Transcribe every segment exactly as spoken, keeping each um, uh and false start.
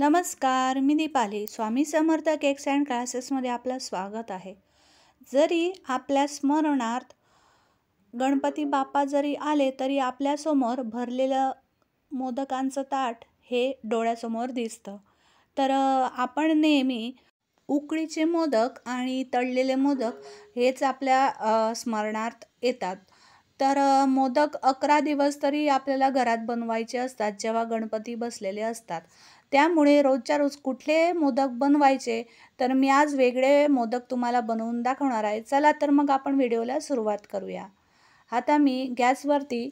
नमस्कार, मी Deepali. Swami Samarth cakes and क्लासेसमध्ये आपलं स्वागत आहे. जरी आपल्या स्मरणार्थ गणपती बाप्पा जरी आले तरी आपल्यासमोर भरलेलं मोदकांचं ताट हे डोळ्यासमोर दिसतं. तर आपण नेहमी उकळीचे मोदक आणि तळलेले मोदक हेच आपल्या स्मरणार्थ येतात. तर मोदक अकरा दिवस तरी आपल्याला घरात बनवायचे असतात जेव्हा गणपती बसलेले असतात. त्यामुळे रोजच्या रोज कुठले मोदक बनवायचे तर मी आज वेगळे मोदक तुम्हाला बनवून दाखवणार आहे. चला तर मग आपण व्हिडिओला सुरुवात करूया. आता मी गॅसवरती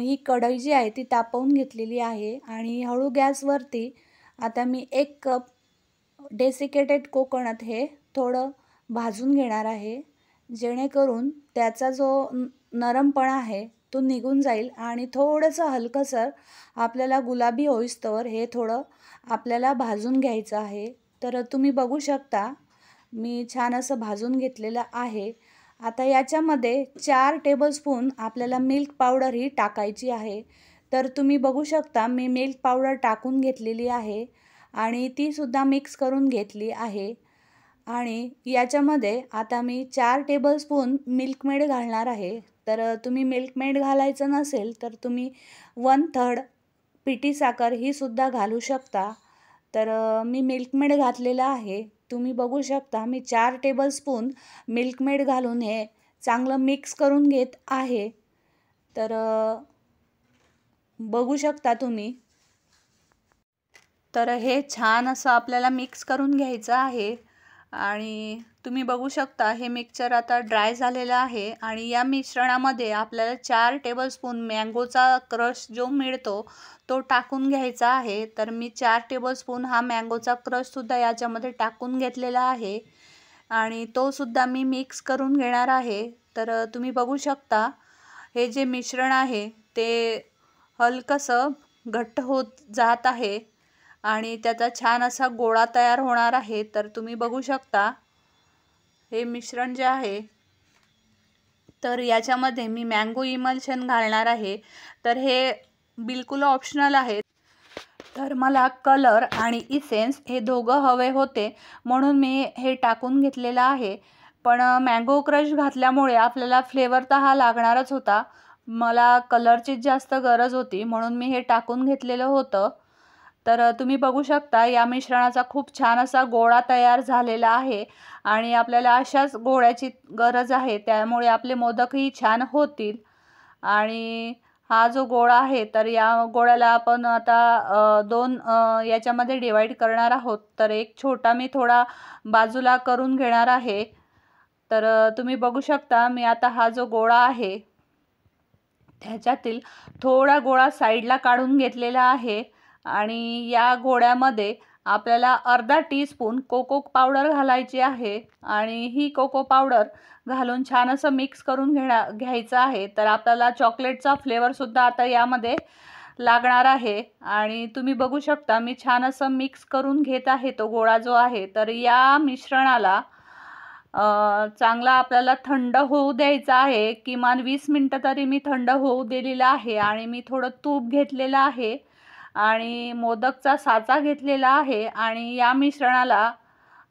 ही कढई जी आहे ती तापवून घेतलेली आहे आणि हळू गॅसवरती आता मी एक कप डेसिकेटेड कोकोनट हे थोडं भाजून घेणार आहे, जेणेकरून त्याचा जो नरमपणा आहे तो निघून जाईल आणि थोडंसं हलकंसर आपल्याला गुलाबी होईस्तवर हे थोडं आपल्याला भाजून घ्यायचं आहे. तर तुम्ही बघू शकता मी छान असं भाजून घेतलेलं आहे. आता याच्यामध्ये चार टेबलस्पून आपल्याला मिल्क पावडर ही टाकायची आहे. तर तुम्ही बघू शकता मी मिल्क पावडर टाकून घेतलेली आहे आणि तीसुद्धा मिक्स करून घेतली आहे. आणि याच्यामध्ये आता मी चार टेबलस्पून मिल्कमेड घालणार आहे. तर तुम्ही मिल्कमेड घालायचं नसेल तर तुम्ही वन थर्ड पिठी साखर ही सुद्धा घालू शकता. तर मी मिल्कमेड घातलेला आहे. तुम्ही बघू शकता मी चार टेबलस्पून मिल्कमेड घालून हे चांगलं मिक्स करून घेत आहे. तर बघू शकता तुम्ही. तर हे छान असं आपल्याला मिक्स करून घ्यायचं आहे. आणि तुम्ही बघू शकता हे मिक्सचर आता ड्राय झालेलं आहे आणि या मिश्रणामध्ये आपल्याला चार टेबलस्पून मँगोचा क्रश जो मिळतो तो टाकून घ्यायचा आहे. तर मी चार टेबलस्पून हा मँगोचा क्रशसुद्धा याच्यामध्ये टाकून घेतलेला आहे आणि तोसुद्धा मी मिक्स करून घेणार आहे. तर तुम्ही बघू शकता हे जे मिश्रण आहे ते हलकंसं घट्ट होत जात आहे आणि त्याचा छान असा गोळा तयार होणार आहे. तर तुम्ही बघू शकता हे मिश्रण जे आहे तर याच्यामध्ये मी मँगो इमल्शन घालणार आहे. तर हे बिलकुल ऑप्शनल आहे. तर मला कलर आणि इसेन्स हे दोघं हवे होते म्हणून मी हे टाकून घेतलेलं आहे. पण मँगो क्रश घातल्यामुळे आपल्याला फ्लेवर तर हा लागणारच होता, मला कलरचीच जास्त गरज होती म्हणून मी हे टाकून घेतलेलं होतं. तर तुम्ही बघू शकता या मिश्रणाचा खूप छान असा गोळा तयार झालेला आहे आणि आपल्याला अशाच गोळ्याची गरज आहे, त्यामुळे आपले मोदकही छान होतील. आणि हा जो गोळा आहे तर या गोळ्याला आपण आता दोन याच्यामध्ये डिवाईड करणार आहोत. तर एक छोटा मी थोडा बाजूला करून घेणार आहे. तर तुम्ही बघू शकता मी आता हा जो गोळा आहे त्याच्यातील थोडा गोळा साईडला काढून घेतलेला आहे आणि या गोळ्यामध्ये आपल्याला अर्धा टीस्पून कोको पावडर घालायची आहे आणि ही कोको पावडर घालून छान असं मिक्स करून घेण्या घ्यायचं आहे. तर आपल्याला चॉकलेटचा फ्लेवरसुद्धा आता यामध्ये लागणार आहे आणि तुम्ही बघू शकता मी छान असं मिक्स करून घेत आहे तो गोळा जो आहे. तर या मिश्रणाला चांगला आपल्याला थंड होऊ द्यायचा आहे. किमान वीस मिनटं तरी मी थंड होऊ दिलेला आहे. आणि मी थोडं तूप घेतलेलं आहे आणि मोदकचा साचा घेतलेला आहे आणि या मिश्रणाला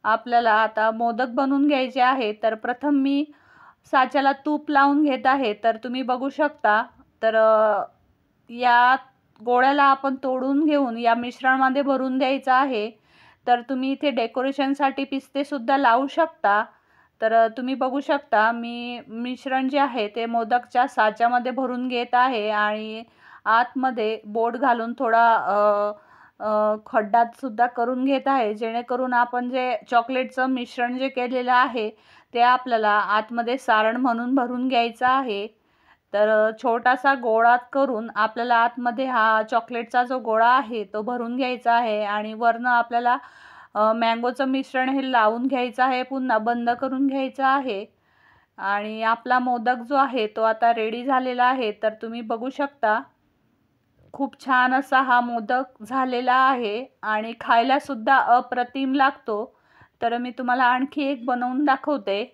आपल्याला आता मोदक बनवून घ्यायचे आहे. तर प्रथम मी साच्याला तूप लावून घेत आहे. तर तुम्ही बघू शकता तर या गोळ्याला आपण तोडून घेऊन या मिश्रणामध्ये भरून द्यायचं आहे. तर तुम्ही इथे डेकोरेशनसाठी पिस्तेसुद्धा लावू शकता. तर तुम्ही बघू शकता मी मिश्रण जे आहे ते मोदकच्या साच्यामध्ये भरून घेत आहे आणि आतमध्ये बोट घालून थोडा खड्डासुद्धा करून घेत आहे, जेणेकरून आपण जे चॉकलेटचं मिश्रण जे केलेलं आहे ते आपल्याला आतमध्ये सारण म्हणून भरून घ्यायचं आहे. तर छोटासा गोळा करून आपल्याला आतमध्ये हा चॉकलेटचा जो गोळा आहे तो भरून घ्यायचा आहे आणि वरनं आपल्याला मँगोचं मिश्रण हे लावून घ्यायचं आहे, पुन्हा बंद करून घ्यायचं आहे. आणि आपला मोदक जो आहे तो आता रेडी झालेला आहे. तर तुम्ही बघू शकता खूप छान असा हा मोदक झालेला आहे आणि खायलासुद्धा अप्रतिम लागतो. तर मी तुम्हाला आणखी एक बनवून दाखवते.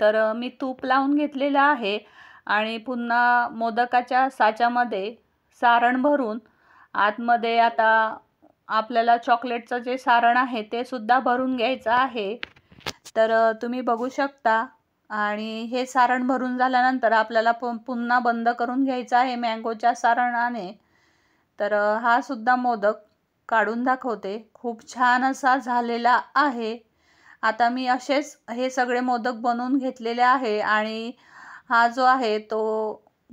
तर मी तूप लावून घेतलेलं आहे आणि पुन्हा मोदकाच्या साच्यामध्ये सारण भरून आतमध्ये आता आपल्याला चॉकलेटचं जे सारण आहे ते सुद्धा भरून घ्यायचं आहे। तर तुम्ही बघू शकता, आणि हे सारण भरून झाल्यानंतर आपल्याला पुन्हा बंद करून घ्यायचं आहे मँगोच्या सारणाने। तर हा सुद्धा मोदक काढून दाखवते, खूप छान असा झालेला आहे। आता मी असेच हे सगळे मोदक बनवून घेतलेले आहे, आणि हा जो आहे तो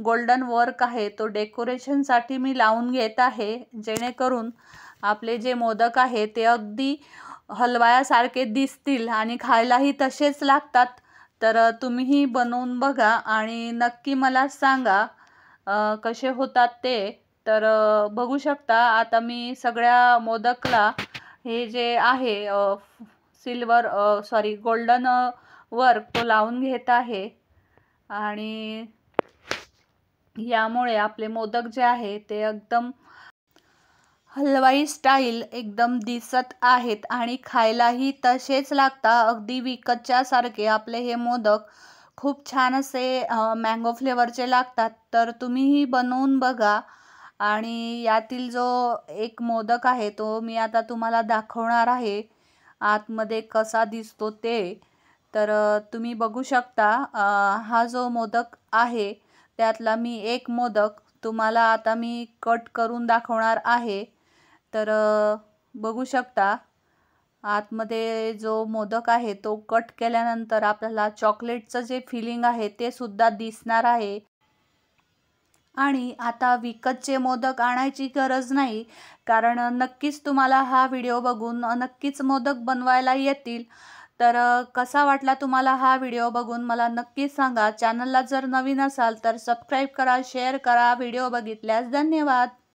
गोल्डन वर्क आहे तो डेकोरेशनसाठी मी लावून घेत आहे, जेणेकरून आपले जे मोदक आहे ते अगदी हलवायासारखे दिसतील आणि खायलाही तसेच लागतात। तर तुम्हीही बनवून बघा आणि नक्की मला सांगा कसे होतात ते। तर बघू शकता, आता मी सगळ्या मोदकला हे जे आहे सिल्वर सॉरी गोल्डन वर्क तो लावून घेत आहे, आणि यामुळे आपले मोदक जे आहे ते एकदम हलवाई स्टाईल एकदम दिसत आहेत आणि खायलाही तसेच लागता, अगदी विकतच्या सारखे आपले हे मोदक खूप छान असे मँगो फ्लेवरचे लागतात। तर तुम्हीही बनवून बघा, आणि यातील जो एक मोदक आहे तो मी आता तुम्हाला दाखवणार आहे आतमध्ये कसा दिसतो ते। तर तुम्ही बघू शकता, हा जो मोदक आहे त्यातला मी एक मोदक तुम्हाला आता मी कट करून दाखवणार आहे। तर बघू शकता, आतमध्ये जो मोदक आहे तो कट केल्यानंतर आपल्याला चॉकलेटचं जे फिलिंग आहे ते सुद्धा दिसणार आहे, आणि आता विकतचे मोदक आणायची गरज नाही, कारण नक्कीच तुम्हाला हा व्हिडिओ बघून नक्कीच मोदक बनवायला येतील। तर कसा वाटला तुम्हाला हा व्हिडिओ बघून मला नक्की सांगा। चॅनलला जर नवीन असाल तर सबस्क्राईब करा, शेअर करा, व्हिडिओ बघितल्यास धन्यवाद।